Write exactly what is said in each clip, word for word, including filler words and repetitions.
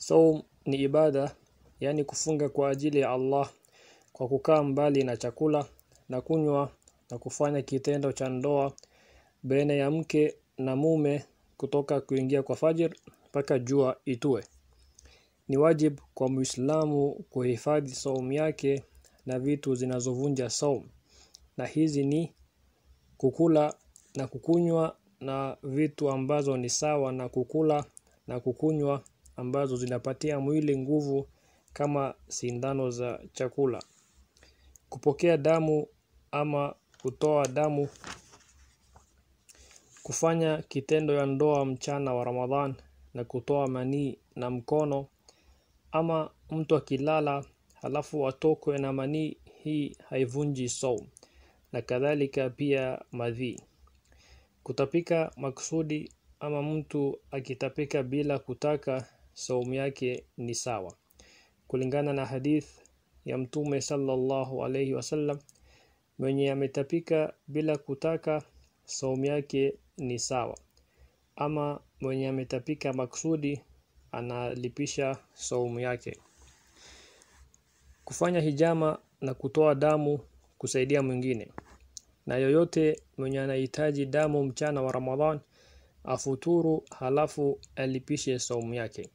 Saum ni ibada, yani kufunga kwa ajili ya Allah kwa kukaa mbali na chakula na kunywa na kufanya kitendo cha ndoa baina ya mke na mume kutoka kuingia kwa fajr mpaka jua itue. Ni wajibu kwa Muislamu kuhifadhi saumu yake na vitu zinazovunja saumu, na hizi ni kukula na kukunywa na vitu ambazo ni sawa na kukula na kukunywa ambazo zinapatia mwili nguvu kama sindano za chakula. Kupokea damu ama kutoa damu, kufanya kitendo ya ndoa mchana wa Ramadhan na kutoa manii na mkono, ama mtu akilala halafu atokwe na manii, hii haivunji saum, na kadhalika pia madhi. Kutapika maksudi ama mtu akitapika bila kutaka, saumu yake ni sawa, kulingana na hadith ya Mtume sallallahu alayhi wasallam, mwenye ametapika bila kutaka saumu yake ni sawa, ama mwenye ametapika maksudi analipisha saumu yake. Kufanya hijama na kutoa damu kusaidia mwingine, na yoyote mwenye anahitaji damu mchana wa Ramadhan afuturu halafu alipishe saumu yake.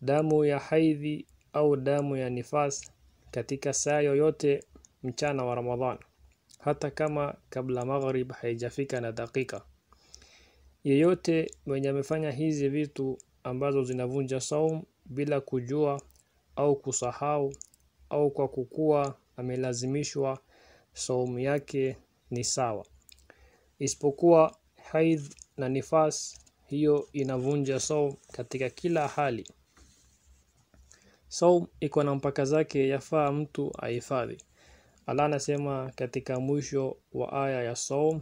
Damu ya haidhi au damu ya nifas katika saa yoyote mchana wa Ramadhan, hata kama kabla maghrib haijafika na dakika. Yeyote mwenye amefanya hizi vitu ambazo zinavunja saum bila kujua au kusahau au kwa kukua amelazimishwa, saumu yake ni sawa, isipokuwa haidh na nifas, hiyo inavunja saum katika kila hali. Saum iko na mpaka zake, yafaa mtu ahifadhi. Allah anasema katika mwisho wa aya ya saum,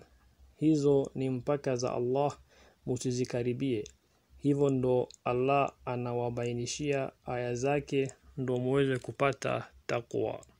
hizo ni mpaka za Allah, msizikaribie. Hivyo ndo Allah anawabainishia aya zake ndo muweze kupata takwa.